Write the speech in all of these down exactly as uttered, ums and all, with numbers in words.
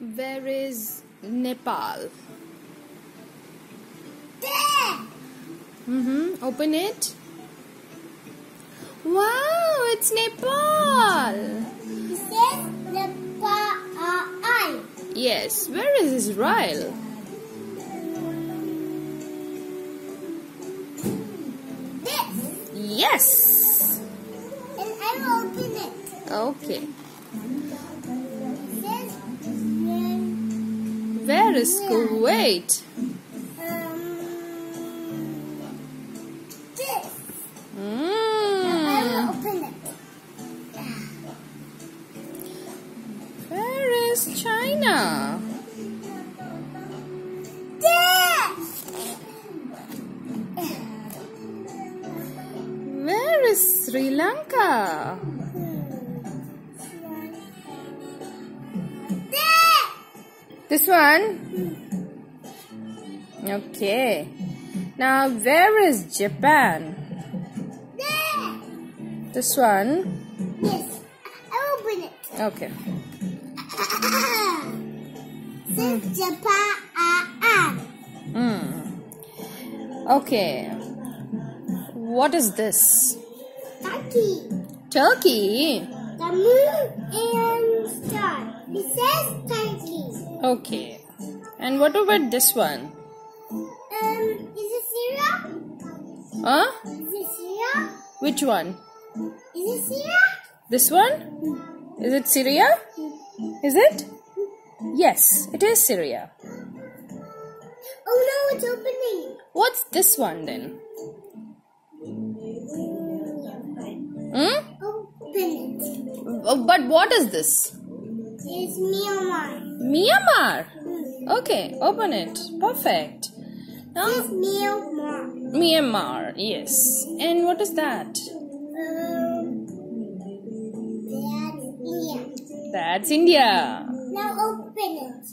Where is Nepal? There! Mm-hmm. Open it. Wow, it's Nepal. It says Nepal. Yes, where is Israel? This. Yes. And I will open it. Okay. Where is Kuwait? Um, this. Mm. I will open it. Where is China? This. Where is Sri Lanka? This one? Okay. Now, where is Japan? There. This one? Yes. I'll open it. Okay. This is Japan. Hmm. Okay. What is this? Turkey. Turkey? The moon and star. It says Turkey. Okay. And what about this one? Um, is it Syria? Huh? Is it Syria? Which one? Is it Syria? This one? Is it Syria? Is it? Yes, it is Syria. Oh no, it's opening. What's this one then? Hmm? Open it. But what is this? It's Myanmar. Myanmar? Okay, open it. Perfect. Now, it's Myanmar. Myanmar, yes. And what is that? Um, that's India. That's India. Now open it.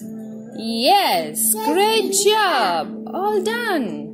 Yes, that's great India. Job. All done.